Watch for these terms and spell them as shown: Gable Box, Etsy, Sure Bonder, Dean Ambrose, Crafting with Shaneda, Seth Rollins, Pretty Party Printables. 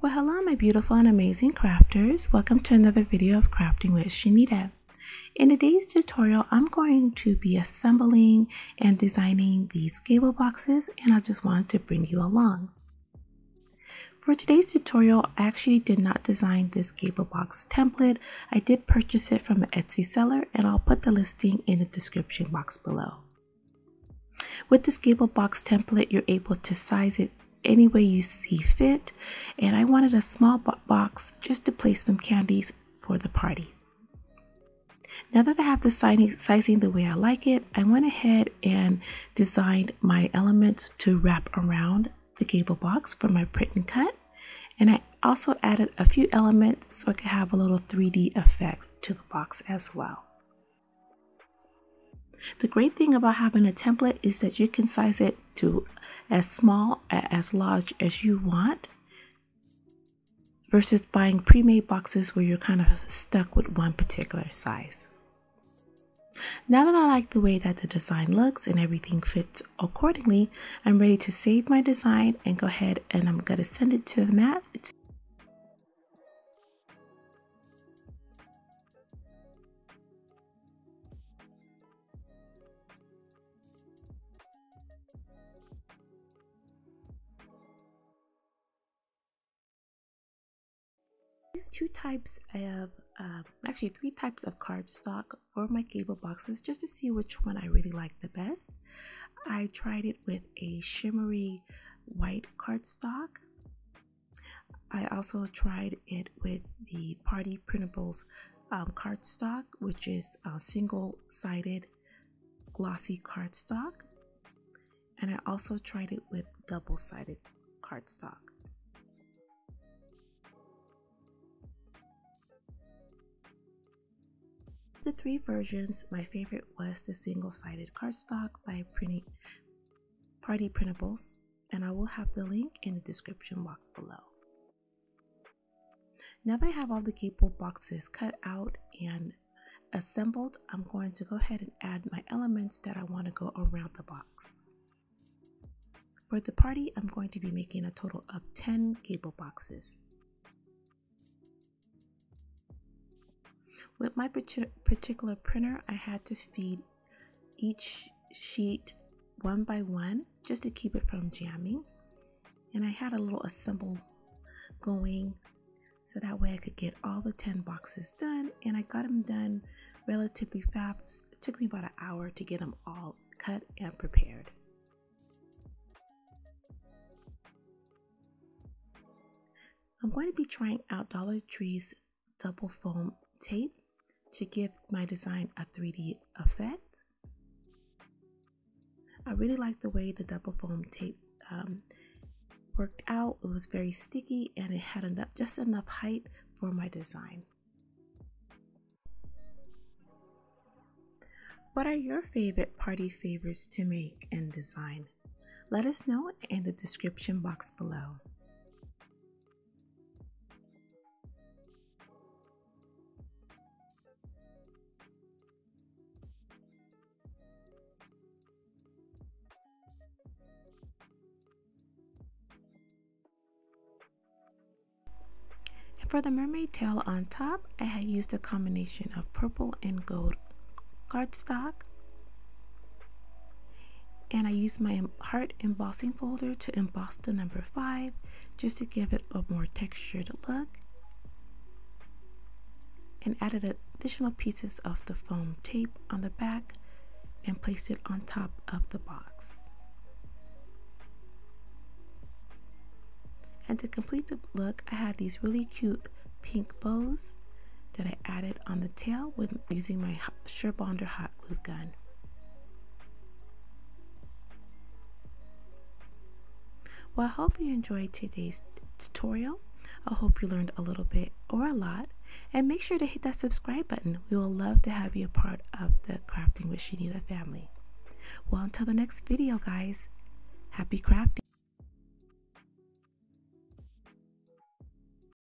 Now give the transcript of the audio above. Well, hello my beautiful and amazing crafters. Welcome to another video of Crafting with Shaneda. In today's tutorial, I'm going to be assembling and designing these gable boxes, and I just wanted to bring you along. For today's tutorial, I actually did not design this gable box template. I did purchase it from an Etsy seller, and I'll put the listing in the description box below. With this gable box template, you're able to size it any way you see fit, and I wanted a small box just to place some candies for the party. Now that I have the sizing the way I like it, I went ahead and designed my elements to wrap around the gable box for my print and cut, and I also added a few elements so I could have a little 3D effect to the box as well. The great thing about having a template is that you can size it to as small, as large as you want, versus buying pre-made boxes where you're kind of stuck with one particular size. Now that I like the way that the design looks and everything fits accordingly, I'm ready to save my design and go ahead and I'm going to send it to the mat. Use three types of cardstock for my gable boxes just to see which one I really like the best. I tried it with a shimmery white cardstock. I also tried it with the Party Printables cardstock, which is a single-sided glossy cardstock, and I also tried it with double-sided cardstock. The three versions, my favorite was the single-sided cardstock by Pretty Party Printables, and I will have the link in the description box below. Now that I have all the gable boxes cut out and assembled, I'm going to go ahead and add my elements that I want to go around the box. For the party, I'm going to be making a total of 10 gable boxes. With my particular printer, I had to feed each sheet one by one just to keep it from jamming. And I had a little assemble going so that way I could get all the 10 boxes done. And I got them done relatively fast. It took me about an hour to get them all cut and prepared. I'm going to be trying out Dollar Tree's double foam tape to give my design a 3D effect. I really like the way the double foam tape worked out. It was very sticky and it had enough, just enough height for my design. What are your favorite party favors to make and design? Let us know in the description box below. For the mermaid tail on top, I had used a combination of purple and gold cardstock, and I used my heart embossing folder to emboss the number 5 just to give it a more textured look, and added additional pieces of the foam tape on the back and placed it on top of the box. And to complete the look, I had these really cute pink bows that I added on the tail with using my Sure Bonder hot glue gun. Well, I hope you enjoyed today's tutorial. I hope you learned a little bit or a lot. And make sure to hit that subscribe button. We will love to have you a part of the Crafting with Shaneda family. Well, until the next video, guys, happy crafting.